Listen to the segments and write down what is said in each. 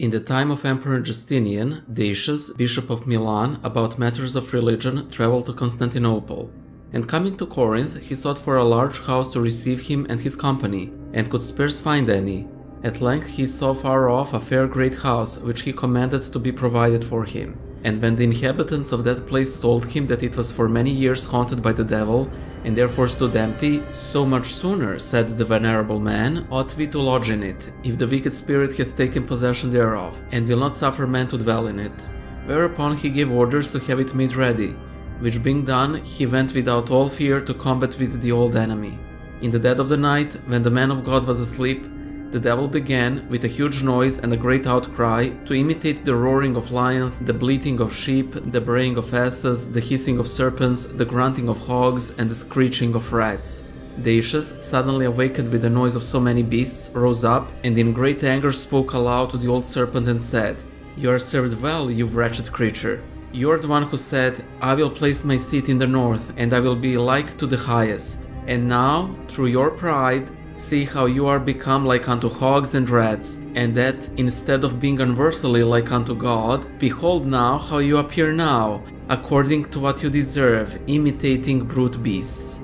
In the time of Emperor Justinian, Dacius, Bishop of Milan, about matters of religion, traveled to Constantinople, and coming to Corinth, he sought for a large house to receive him and his company, and could scarce find any. At length he saw far off a fair great house, which he commanded to be provided for him. And when the inhabitants of that place told him that it was for many years haunted by the devil, and therefore stood empty, so much sooner, said the venerable man, ought we to lodge in it, if the wicked spirit has taken possession thereof, and will not suffer men to dwell in it. Whereupon he gave orders to have it made ready, which being done, he went without all fear to combat with the old enemy. In the dead of the night, when the man of God was asleep, the devil began, with a huge noise and a great outcry, to imitate the roaring of lions, the bleating of sheep, the braying of asses, the hissing of serpents, the grunting of hogs, and the screeching of rats. Dacius, suddenly awakened with the noise of so many beasts, rose up, and in great anger spoke aloud to the old serpent and said, "You are served well, you wretched creature. You are the one who said, 'I will place my seat in the north, and I will be like to the highest.' And now, through your pride, see how you are become like unto hogs and rats, and that, instead of being unworthily like unto God, behold now how you appear now, according to what you deserve, imitating brute beasts."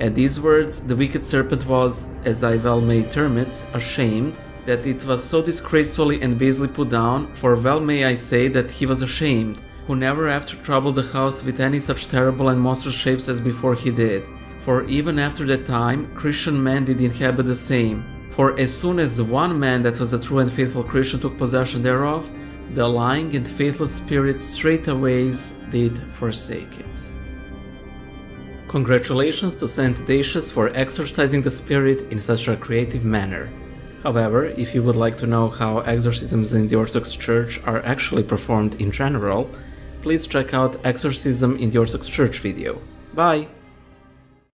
At these words, the wicked serpent was, as I well may term it, ashamed, that it was so disgracefully and basely put down, for well may I say that he was ashamed, who never after troubled the house with any such terrible and monstrous shapes as before he did. For even after that time, Christian men did inhabit the same, for as soon as one man that was a true and faithful Christian took possession thereof, the lying and faithless spirits straightways did forsake it. Congratulations to Saint Dacius for exorcising the spirit in such a creative manner. However, if you would like to know how exorcisms in the Orthodox Church are actually performed in general, please check out Exorcism in the Orthodox Church video. Bye!